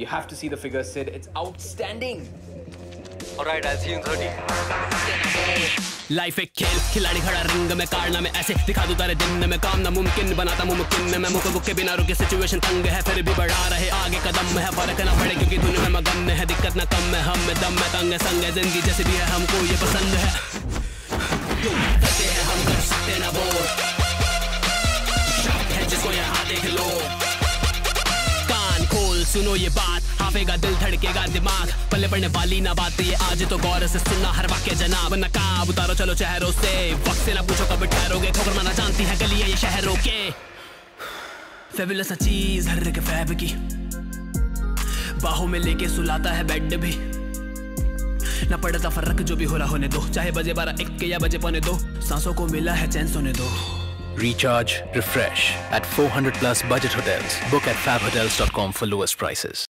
You have to see the figure, Sid. It's outstanding. All right, I'll see you in 30. Life एक खेल खिलाड़ी खड़ा ring में कारना में ऐसे दिखा दू तारे दिन में काम ना मुमकिन बनाता मुमकिन में मैं मुकबुक के बिना रुके सिचुएशन तंग है फिर भी बढ़ा रहे आगे कदम है फर्क ना पड़े क्योंकि दुनिया में मगन है दिक्कत ना कम है हम में दम है तंग है संग है जिंदगी जैसे भी है हमको ये पसंद है तुम करते हैं हम कर सकते ना वो शक है जिसको यहाँ देख लो कान खोल सुनो ये बात हाफेगा दिल धड़केगा दिमाग पल्ले पड़ने वाली ना बात ये आज तो गौर से सुनना हर वाक्य जनाब नकाब उतारो चलो चेहरों से वक्त से ना पूछो कब ठहरोगे ठोकर माना जानती है गलियां ये शहरों के फैबुलस चीज हर जगह फैब की बाहों में लेके सुलाता है बेड भी ना पड़ता फर्क जो भी हो रहा होने दो चाहे बजे 12-1 के या बजे पौने 2 सांसों को मिला है चैन सोने दो Recharge, refresh at 400+ budget hotels. Book at FabHotels.com for lowest prices.